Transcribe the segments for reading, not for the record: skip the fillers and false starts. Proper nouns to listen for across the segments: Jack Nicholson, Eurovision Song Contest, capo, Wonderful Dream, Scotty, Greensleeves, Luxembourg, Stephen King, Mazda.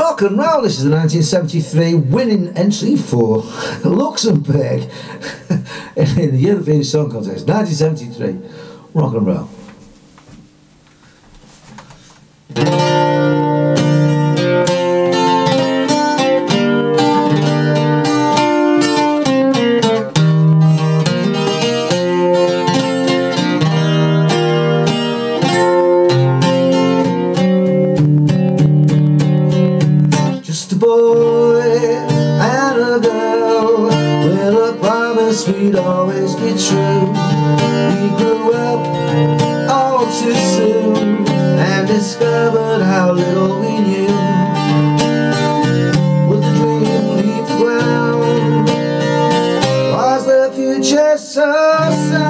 Welcome round, this is the 1973 winning entry for Luxembourg in the Eurovision Song Contest, 1973, rock and roll. We'd always be true. We grew up all too soon and discovered how little we knew. Would the dream leave the ground? Was the future so sound?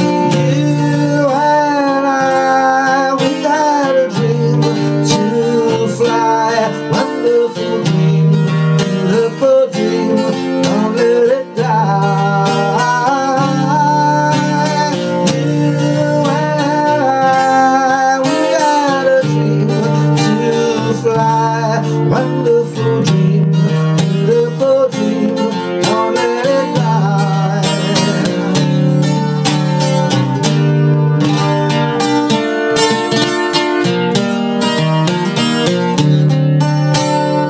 You and I, we had a dream to fly, wonderful dream, beautiful dream. Wonderful dream, beautiful dream, don't let it die.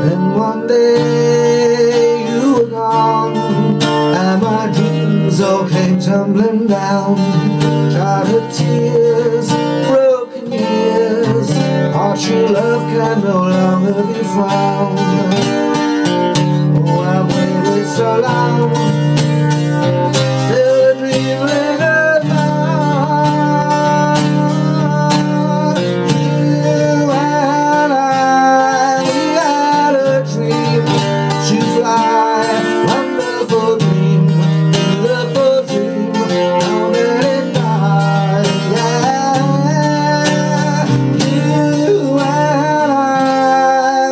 And one day you were gone, and my dreams all came tumbling down. Childhood tears, broken years, our true love can no longer be found. Oh, I've waited so long, still a dream lingers on. You and I, we had a dream to fly, wonderful dream, beautiful dream, don't let it die. Yeah, you and I,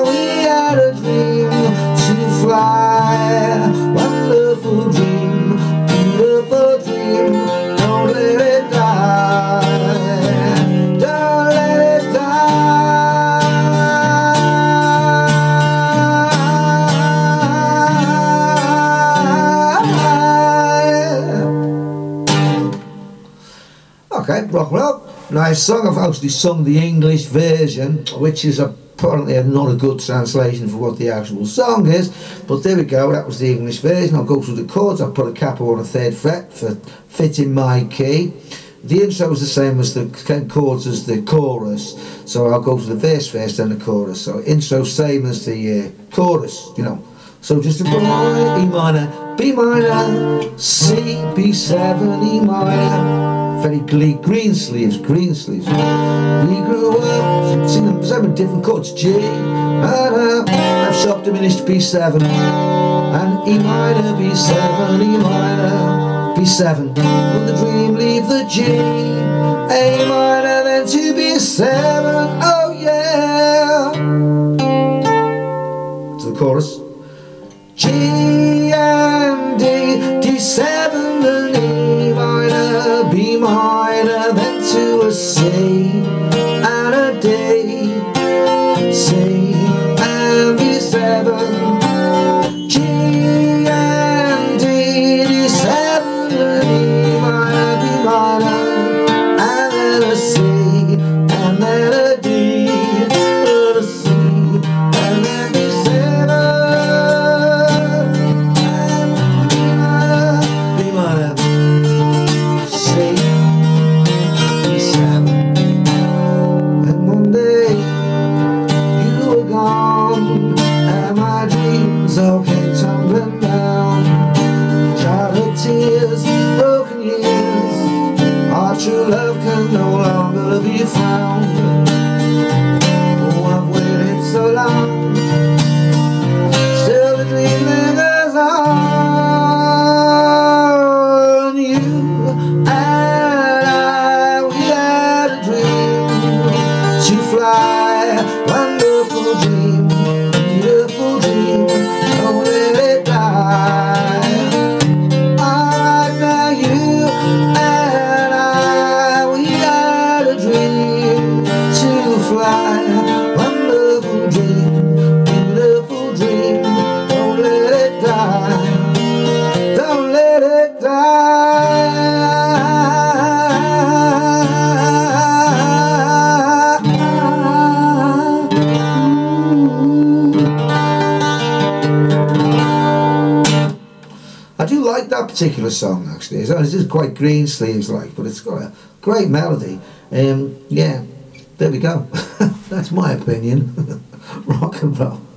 we had a dream to fly, wonderful dream, beautiful dream, don't let it die, don't let it die. Okay, rock and roll. Nice song. I've actually sung the English version, which is apparently not a good translation for what the actual song is, but there we go, that was the English version. I'll go through the chords. I'll put a capo on a 3rd fret for fitting my key. The intro is the same as the chords as the chorus, so I'll go to the verse first and the chorus. So intro same as the chorus, you know. So just a E minor, B minor, C, B7, E minor. Very bleak. Greensleeves, Greensleeves. We grew up, seen them 7 different chords. G, F sharp diminished B7, and E minor, B7, E minor, B7. Will the dream leave the G, A minor, then to B7? Oh yeah. To the chorus. G and D, D7 and E minor, B minor, then to a C and a D, C and B7. G and D, D7 and E minor, B minor, and then a C and then a D, and a C and then B7. True love can no longer be found. Oh, I've waited so long, still the dream lingers on. You and I, we had a dream to fly, wonderful dream, beautiful dream, don't let it die. Fly. like that particular song actually. It's just quite Greensleeves like, but it's got a great melody. Yeah, there we go. That's my opinion. Rock and roll.